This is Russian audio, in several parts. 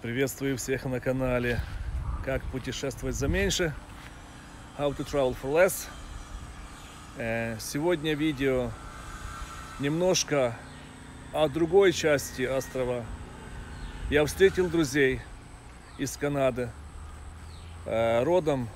Приветствую всех на канале «Как путешествовать за меньше» How to travel for less. Сегодня видео немножко о другой части острова. Я встретил друзей из Канады, родом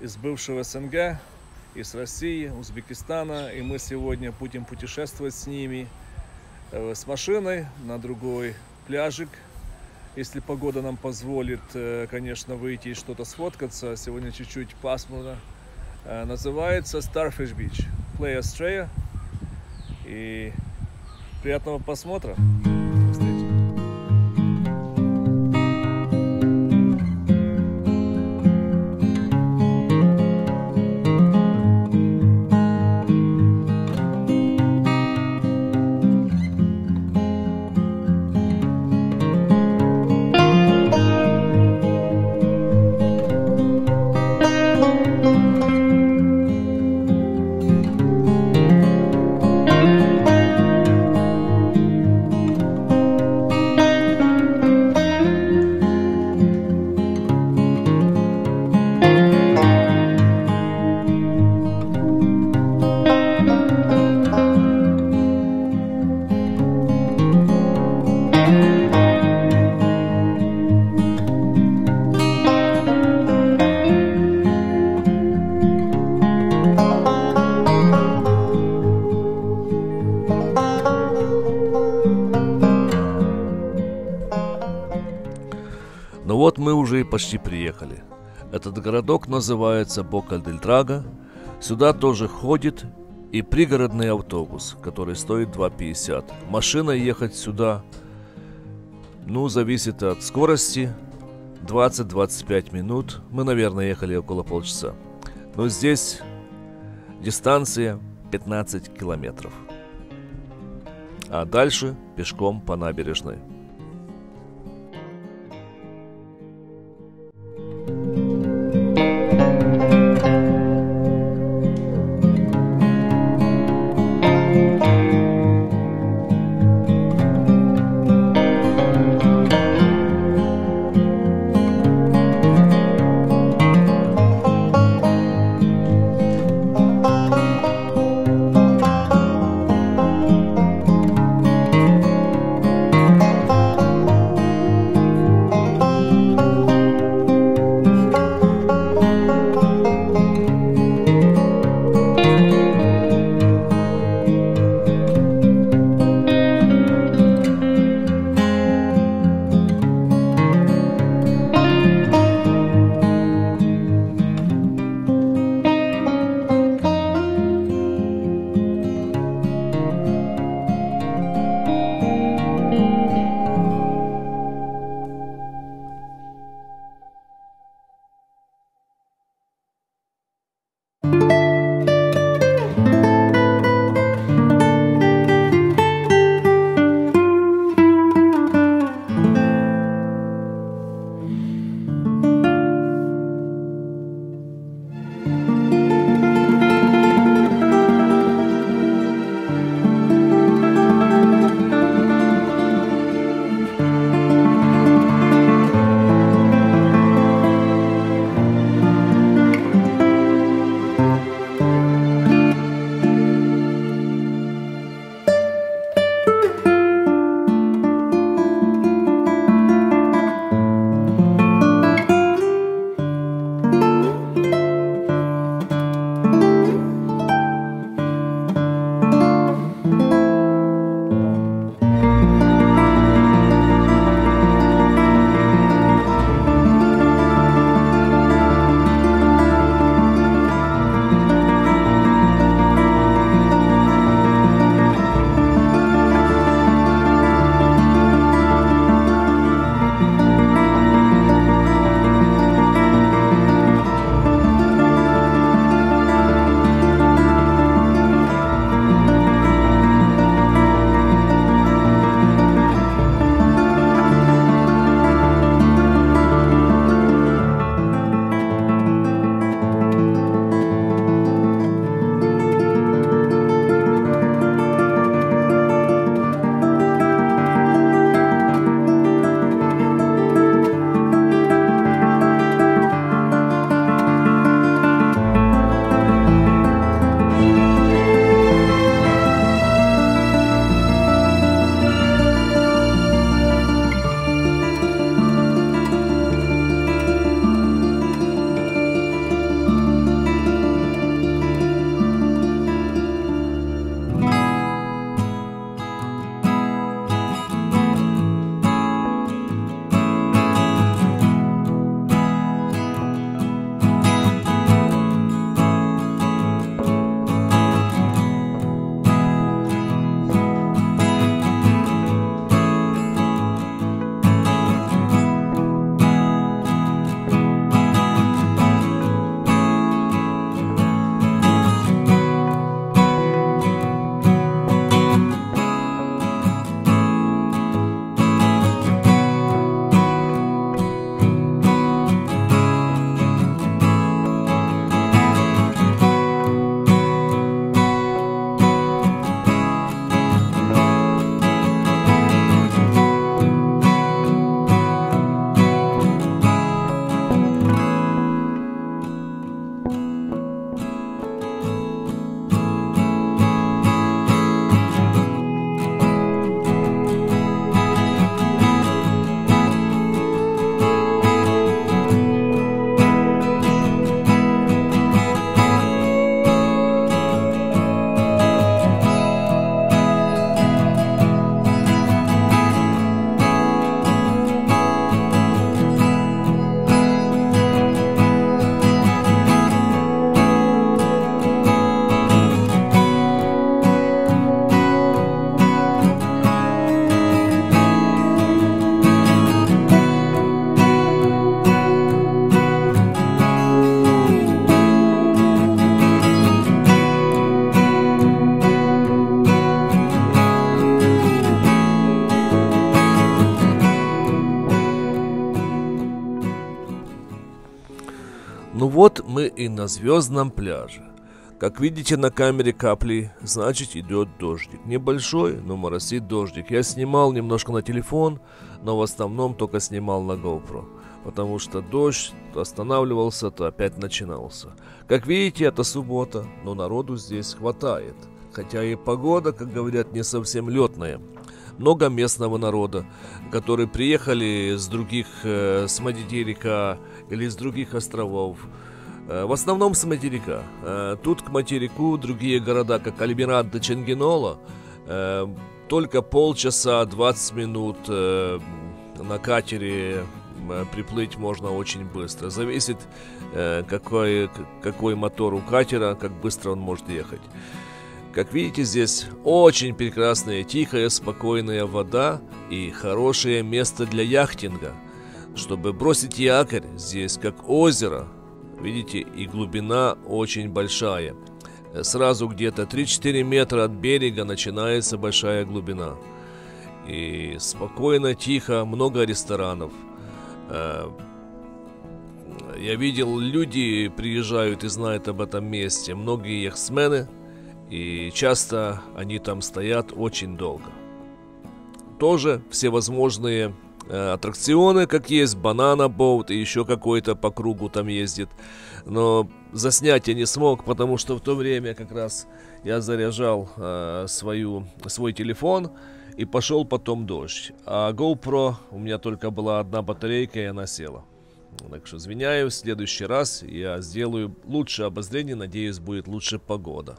из бывшего СНГ, из России, Узбекистана. И мы сегодня будем путешествовать с ними с машиной на другой пляжик. Если погода нам позволит, конечно, выйти и что-то сфоткаться. Сегодня чуть-чуть пасмурно. Называется Starfish Beach, Playa Estrella. И приятного просмотра. Вот мы уже и почти приехали. Этот городок называется Бока-дель-Драго. Сюда тоже ходит и пригородный автобус, который стоит 2,50. Машина ехать сюда, ну, зависит от скорости, 20-25 минут. Мы, наверное, ехали около полчаса. Но здесь дистанция 15 километров. А дальше пешком по набережной. вот мы и на звездном пляже. Как видите на камере капли, значит идет дождик. Небольшой, но моросит дождик. Я снимал немножко на телефон, но в основном только снимал на GoPro. Потому что дождь то останавливался, то опять начинался. Как видите, это суббота, но народу здесь хватает. Хотя и погода, как говорят, не совсем летная. Много местного народа, которые приехали с других, с материка или с других островов. В основном с материка. Тут к материку другие города, как Альмиранте, Чангинола, только полчаса, 20 минут на катере приплыть можно очень быстро. Зависит, какой мотор у катера, как быстро он может ехать. Как видите, здесь очень прекрасная, тихая, спокойная вода и хорошее место для яхтинга. Чтобы бросить якорь, здесь как озеро, видите, и глубина очень большая. Сразу где-то 3-4 метра от берега начинается большая глубина. И спокойно, тихо, много ресторанов. Я видел, люди приезжают и знают об этом месте, многие яхтсмены. И часто они там стоят очень долго. Тоже всевозможные аттракционы, как есть банана-боут и еще какой-то по кругу там ездит. Но заснять я не смог, потому что в то время как раз я заряжал свой телефон и пошел потом дождь. А GoPro у меня только была одна батарейка и она села. Так что извиняюсь, в следующий раз я сделаю лучше обозрение, надеюсь, будет лучше погода.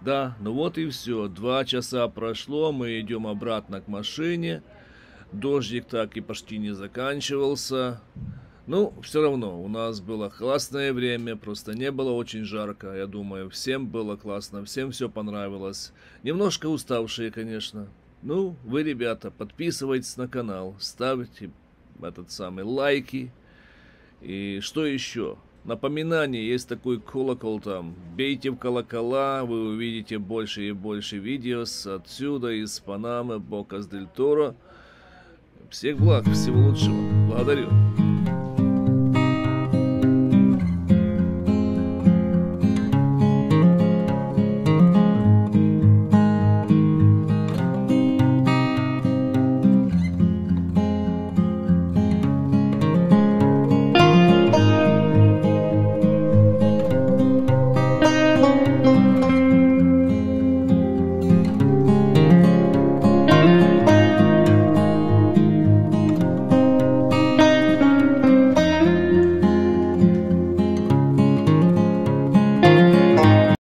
Да, ну вот и все. 2 часа прошло, мы идем обратно к машине. Дождик так и почти не заканчивался. Ну, все равно, у нас было классное время, просто не было очень жарко. Я думаю, всем было классно, всем все понравилось. Немножко уставшие, конечно. Ну, вы, ребята, подписывайтесь на канал, ставьте лайки. И что еще? Напоминание, есть такой колокол там. Бейте в колокола, вы увидите больше и больше видео с отсюда, из Панамы, Бокас-дель-Торо. Всех благ, всего лучшего. Благодарю.